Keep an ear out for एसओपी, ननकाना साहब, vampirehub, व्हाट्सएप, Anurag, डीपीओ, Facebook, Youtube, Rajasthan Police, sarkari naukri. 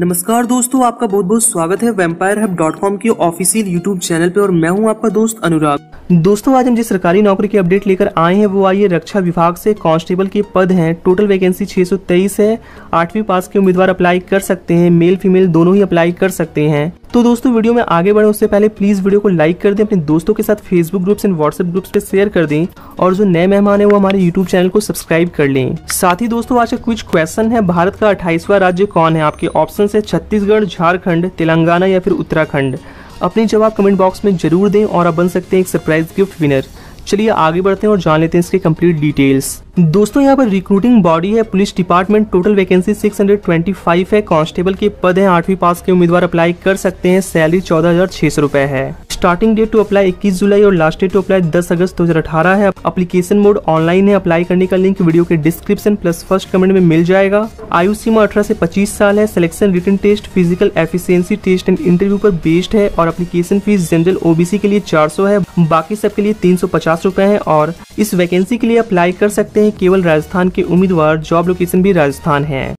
नमस्कार दोस्तों, आपका बहुत बहुत स्वागत है वैम्पायर हब .com के ऑफिशियल यूट्यूब चैनल पे और मैं हूं आपका दोस्त अनुराग। दोस्तों आज हम जिस सरकारी नौकरी की अपडेट लेकर आए हैं वो आई है रक्षा विभाग से कांस्टेबल के पद हैं। टोटल वैकेंसी 623 है। 8वीं पास के उम्मीदवार अप्लाई कर सकते हैं, मेल फीमेल दोनों ही अप्लाई कर सकते हैं। तो दोस्तों वीडियो में आगे बढ़े उससे पहले प्लीज वीडियो को लाइक कर दें, अपने दोस्तों के साथ Facebook groups and व्हाट्सएप groups पे शेयर कर दें और जो नए मेहमान है वो हमारे यूट्यूब चैनल को सब्सक्राइब कर लें। साथ ही दोस्तों आज का कुछ क्वेश्चन है, भारत का 28वां राज्य कौन है? आपके ऑप्शन है छत्तीसगढ़, झारखंड, तेलंगाना या फिर उत्तराखंड। अपने जवाब कमेंट बॉक्स में जरूर दें और आप बन सकते हैं एक सरप्राइज गिफ्ट विनर। चलिए आगे बढ़ते हैं और जान लेते हैं इसके कंप्लीट डिटेल्स। दोस्तों यहाँ पर रिक्रूटिंग बॉडी है पुलिस डिपार्टमेंट। टोटल वैकेंसी 625 है। कांस्टेबल के पद हैं। 8वीं पास के उम्मीदवार अप्लाई कर सकते हैं। सैलरी 14,600 रुपए है। स्टार्टिंग डेट टू अप्लाई 21 जुलाई और लास्ट डेट टू अप्लाई 10 अगस्त 2018 है। एप्लीकेशन मोड ऑनलाइन है। अप्लाई करने का लिंक वीडियो के डिस्क्रिप्शन प्लस फर्स्ट कमेंट में मिल जाएगा। आयु सीमा 18 से 25 साल है। Selection written test, physical efficiency test and interview पर बेस्ड है और एप्लीकेशन फीस जनरल ओबीसी के लिए 400 है, बाकी सबके लिए 350 रुपए है। और इस वैकेंसी के लिए अप्लाई कर सकते हैं केवल राजस्थान के उम्मीदवार। जॉब लोकेशन भी राजस्थान है।